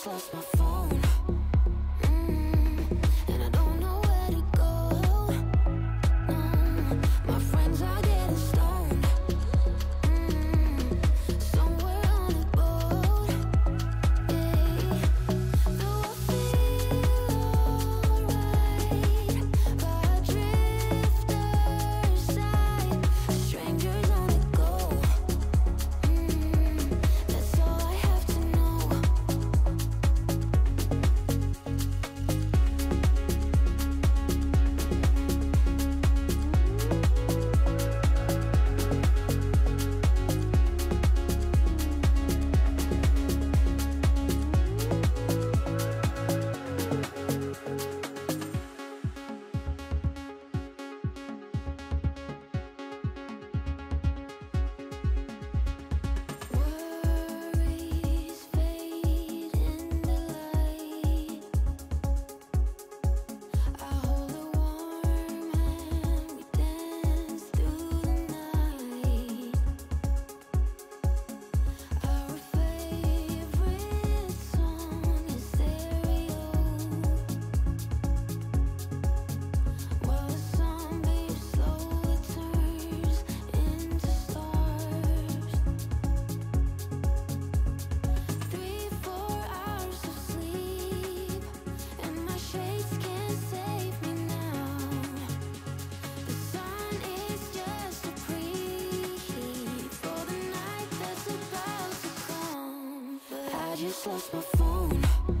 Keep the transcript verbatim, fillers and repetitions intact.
switch off my phone. Just lost my phone.